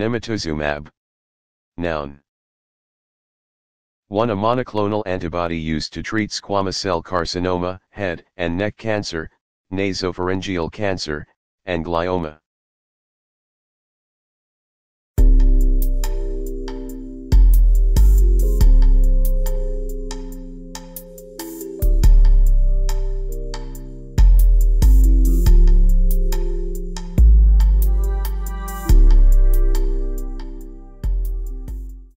Nimotuzumab. Noun. 1. A monoclonal antibody used to treat squamous cell carcinoma, head and neck cancer, nasopharyngeal cancer, and glioma.